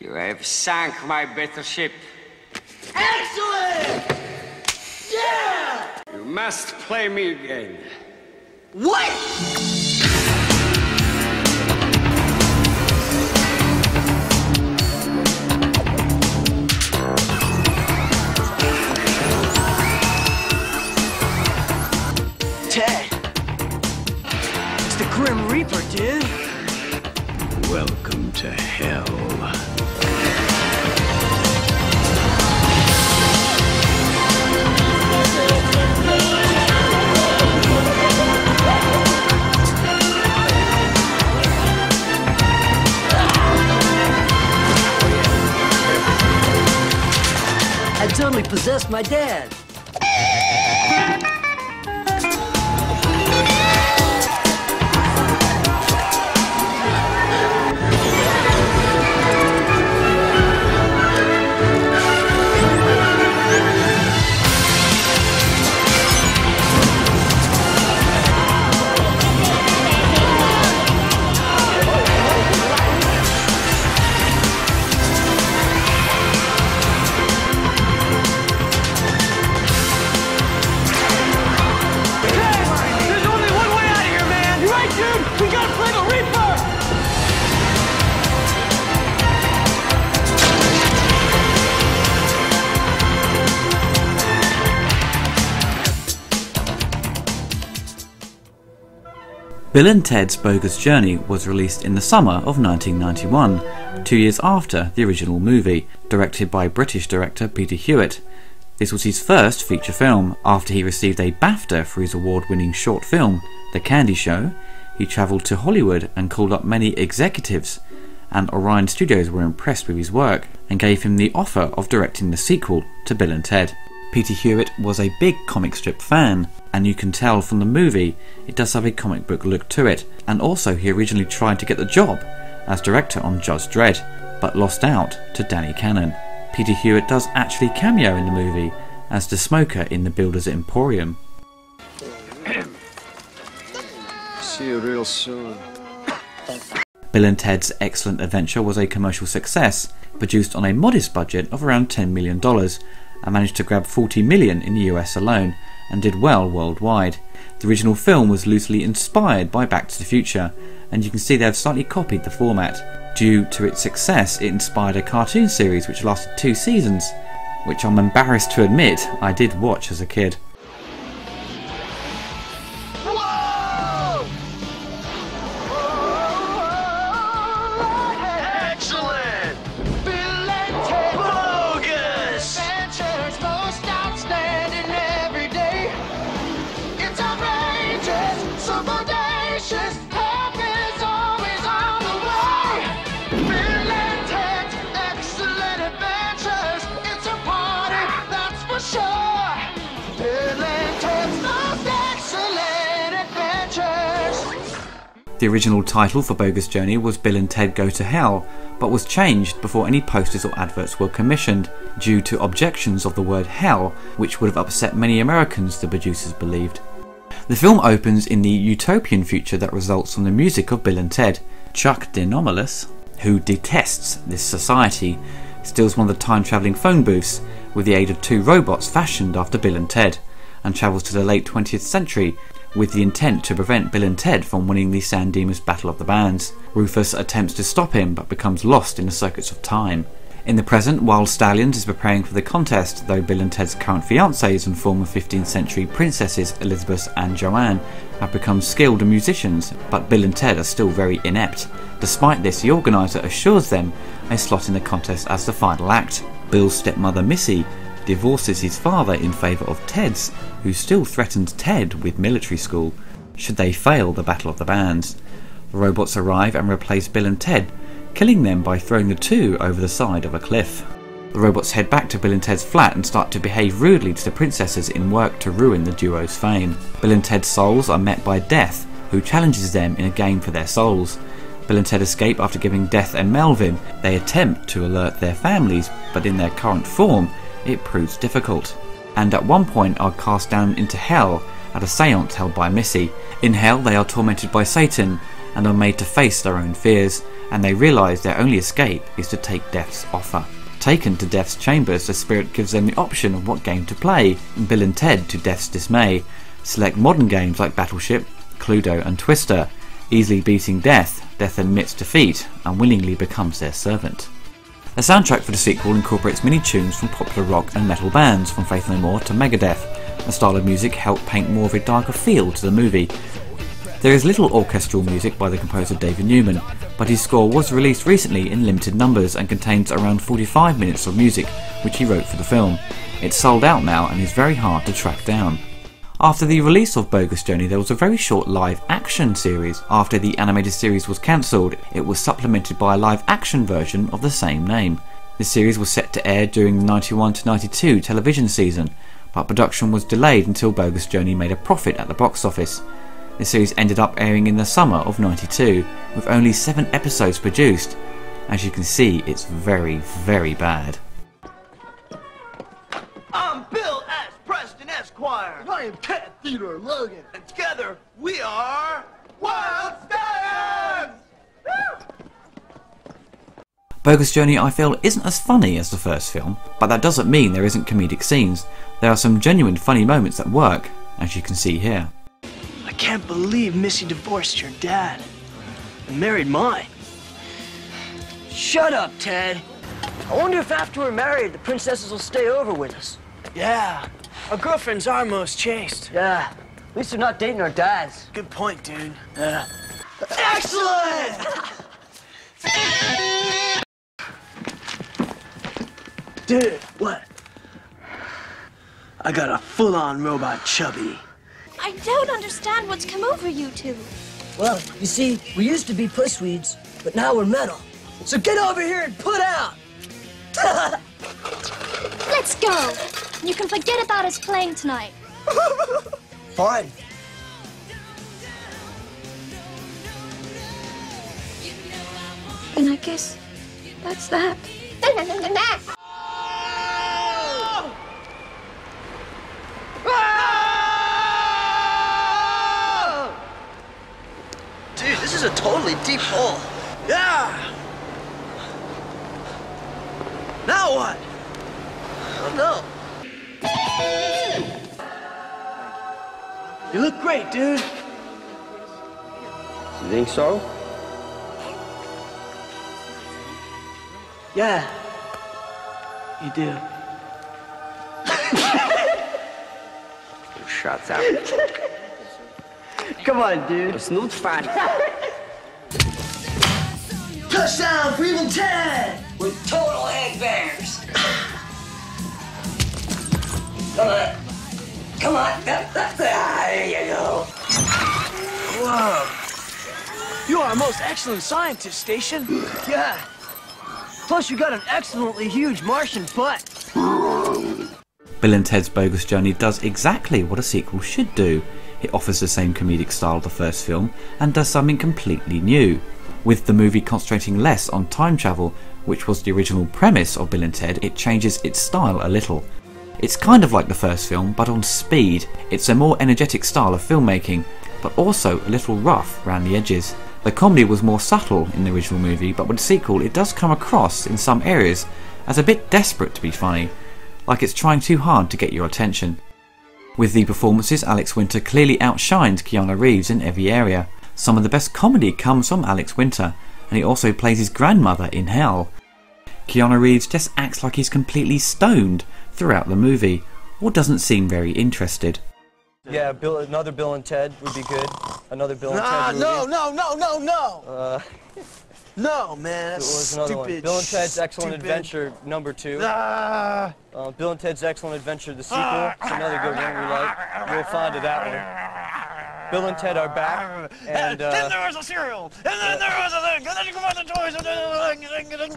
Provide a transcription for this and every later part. You have sunk my battleship. Excellent! Yeah! You must play me again. What? Ted. It's the Grim Reaper, dude. Welcome to hell. I totally possessed my dad. Bill and Ted's Bogus Journey was released in the summer of 1991, 2 years after the original movie, directed by British director Peter Hewitt. This was his first feature film. After he received a BAFTA for his award-winning short film, The Candy Show, he travelled to Hollywood and called up many executives, and Orion Studios were impressed with his work and gave him the offer of directing the sequel to Bill and Ted. Peter Hewitt was a big comic strip fan, and you can tell from the movie it does have a comic book look to it, and also he originally tried to get the job as director on Judge Dredd, but lost out to Danny Cannon. Peter Hewitt does actually cameo in the movie as the smoker in the Builder's Emporium. See you real soon. Bill and Ted's Excellent Adventure was a commercial success, produced on a modest budget of around $10 million, and managed to grab $40 million in the US alone, and did well worldwide. The original film was loosely inspired by Back to the Future, and you can see they have slightly copied the format. Due to its success, it inspired a cartoon series which lasted 2 seasons, which I'm embarrassed to admit I did watch as a kid. The original title for Bogus Journey was Bill and Ted Go to Hell, but was changed before any posters or adverts were commissioned, due to objections of the word hell, which would have upset many Americans, the producers believed. The film opens in the utopian future that results from the music of Bill and Ted. Chuck De Nomolos, who detests this society, steals one of the time-travelling phone booths with the aid of 2 robots fashioned after Bill and Ted, and travels to the late 20th century with the intent to prevent Bill and Ted from winning the San Dimas Battle of the Bands. Rufus attempts to stop him but becomes lost in the circuits of time. In the present, Wyld Stallyns is preparing for the contest, though Bill and Ted's current fiancées and former 15th century princesses Elizabeth and Joanne have become skilled musicians, but Bill and Ted are still very inept. Despite this, the organiser assures them a slot in the contest as the final act. Bill's stepmother Missy divorces his father in favour of Ted's, who still threatens Ted with military school should they fail the Battle of the Bands. The robots arrive and replace Bill and Ted, killing them by throwing the 2 over the side of a cliff. The robots head back to Bill and Ted's flat and start to behave rudely to the princesses in work to ruin the duo's fame. Bill and Ted's souls are met by Death, who challenges them in a game for their souls. Bill and Ted escape after giving Death and Melvin. They attempt to alert their families, but in their current form it proves difficult, and at one point are cast down into hell at a seance held by Missy. In hell they are tormented by Satan and are made to face their own fears, and they realise their only escape is to take Death's offer. Taken to Death's chambers, the spirit gives them the option of what game to play, and Bill and Ted, to Death's dismay, select modern games like Battleship, Cluedo and Twister. Easily beating Death, Death admits defeat and willingly becomes their servant. The soundtrack for the sequel incorporates mini-tunes from popular rock and metal bands, from Faith No More to Megadeth. The style of music helped paint more of a darker feel to the movie. There is little orchestral music by the composer David Newman, but his score was released recently in limited numbers and contains around 45 minutes of music, which he wrote for the film. It's sold out now and is very hard to track down. After the release of Bogus Journey, there was a very short live-action series. After the animated series was cancelled, it was supplemented by a live-action version of the same name. The series was set to air during the 91-92 television season, but production was delayed until Bogus Journey made a profit at the box office. The series ended up airing in the summer of 92, with only 7 episodes produced. As you can see, it's very, very bad. I'm Bill S. Preston Esquire. I am Cat Theatre Logan. And together, we are... Wyld Stallyns! Bogus Journey, I feel, isn't as funny as the first film, but that doesn't mean there isn't comedic scenes. There are some genuine funny moments that work, as you can see here. I can't believe Missy divorced your dad and married mine. Shut up, Ted. I wonder if after we're married, the princesses will stay over with us. Yeah, our girlfriends are most chaste. Yeah, at least they're not dating our dads. Good point, dude. Yeah. Excellent! Dude, what? I got a full-on robot chubby. I don't understand what's come over you two. Well, you see, we used to be pussweeds, but now we're metal. So get over here and put out! Let's go. You can forget about us playing tonight. Fine. And I guess that's that. This is a totally deep hole. Yeah! Now what? Oh no. You look great, dude. You think so? Yeah. You do. Shots out. Come on, dude. It's not fun. Touchdown for Evil Ted! We're total egg-bangers! Come on! Come on! There you go! Whoa! You are a most excellent scientist, Station! Yeah! Plus you got an excellently huge Martian butt! Bill and Ted's Bogus Journey does exactly what a sequel should do. It offers the same comedic style of the first film, and does something completely new. With the movie concentrating less on time travel, which was the original premise of Bill and Ted, it changes its style a little. It's kind of like the first film, but on speed. It's a more energetic style of filmmaking, but also a little rough around the edges. The comedy was more subtle in the original movie, but with the sequel it does come across, in some areas, as a bit desperate to be funny, like it's trying too hard to get your attention. With the performances, Alex Winter clearly outshines Keanu Reeves in every area. Some of the best comedy comes from Alex Winter, and he also plays his grandmother in Hell. Keanu Reeves just acts like he's completely stoned throughout the movie, or doesn't seem very interested. Yeah, another Bill and Ted would be good. Another Bill and Ted movie. No! No, man, that's stupid. One. Bill and Ted's Excellent Adventure, #2. Bill and Ted's Excellent Adventure, the sequel. It's another good one we like. Real fond of that one. Bill and Ted are back, and then there was a cereal, and then there was a thing, and then you come out the toys, and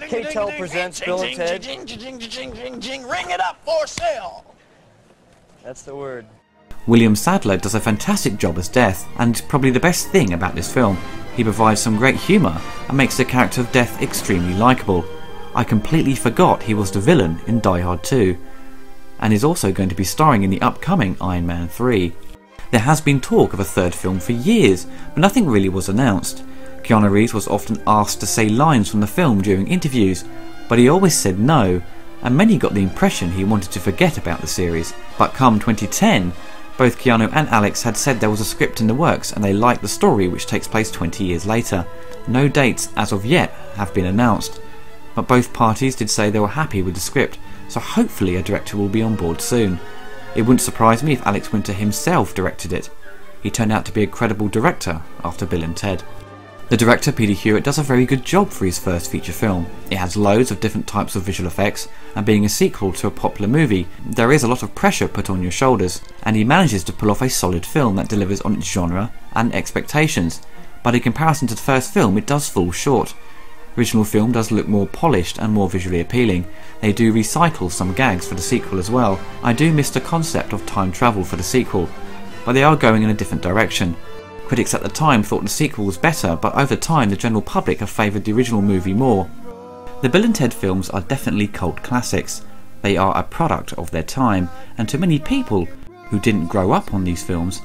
then... K-Tel presents Bill and Ted. Ring it up for sale! That's the word. William Sadler does a fantastic job as Death, and probably the best thing about this film. He provides some great humour, and makes the character of Death extremely likeable. I completely forgot he was the villain in Die Hard 2, and is also going to be starring in the upcoming Iron Man 3. There has been talk of a third film for years, but nothing really was announced. Keanu Reeves was often asked to say lines from the film during interviews, but he always said no, and many got the impression he wanted to forget about the series. But come 2010, both Keanu and Alex had said there was a script in the works and they liked the story, which takes place 20 years later. No dates as of yet have been announced, but both parties did say they were happy with the script, so hopefully a director will be on board soon. It wouldn't surprise me if Alex Winter himself directed it. He turned out to be a credible director after Bill and Ted. The director, Peter Hewitt, does a very good job for his first feature film. It has loads of different types of visual effects, and being a sequel to a popular movie, there is a lot of pressure put on your shoulders, and he manages to pull off a solid film that delivers on its genre and expectations, but in comparison to the first film it does fall short. The original film does look more polished and more visually appealing. They do recycle some gags for the sequel as well. I do miss the concept of time travel for the sequel, but they are going in a different direction. Critics at the time thought the sequel was better, but over time the general public have favoured the original movie more. The Bill and Ted films are definitely cult classics. They are a product of their time, and to many people who didn't grow up on these films,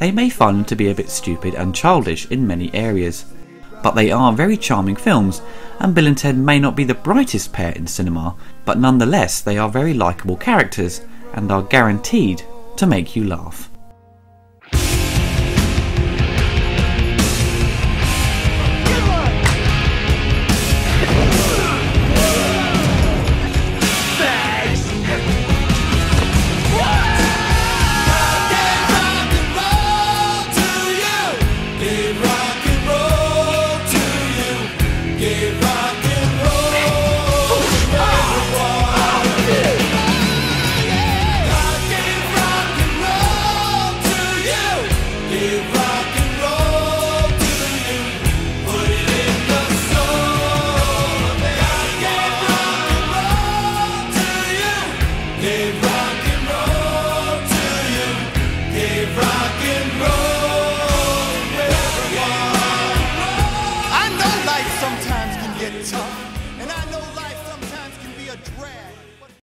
they may find them to be a bit stupid and childish in many areas. But they are very charming films, and Bill and Ted may not be the brightest pair in cinema, but nonetheless they are very likeable characters and are guaranteed to make you laugh. Give